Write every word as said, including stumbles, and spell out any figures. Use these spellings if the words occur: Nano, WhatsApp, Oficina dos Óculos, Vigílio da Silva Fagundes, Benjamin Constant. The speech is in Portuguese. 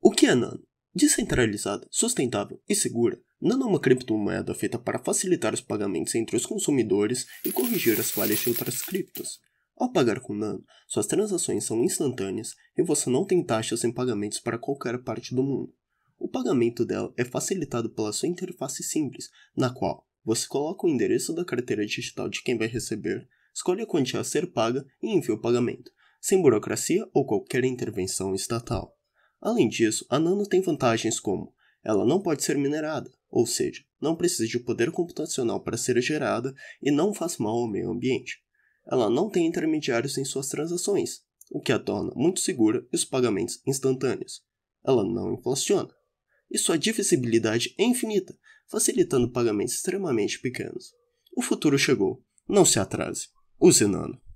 O que é Nano? Descentralizada, sustentável e segura, Nano é uma criptomoeda feita para facilitar os pagamentos entre os consumidores e corrigir as falhas de outras criptos. Ao pagar com Nano, suas transações são instantâneas e você não tem taxas em pagamentos para qualquer parte do mundo. O pagamento dela é facilitado pela sua interface simples, na qual você coloca o endereço da carteira digital de quem vai receber, escolhe a quantia a ser paga e envia o pagamento, sem burocracia ou qualquer intervenção estatal. Além disso, a Nano tem vantagens como: ela não pode ser minerada, ou seja, não precisa de poder computacional para ser gerada e não faz mal ao meio ambiente. Ela não tem intermediários em suas transações, o que a torna muito segura e os pagamentos instantâneos. Ela não inflaciona. E sua divisibilidade é infinita, facilitando pagamentos extremamente pequenos. O futuro chegou. Não se atrase. Use Nano.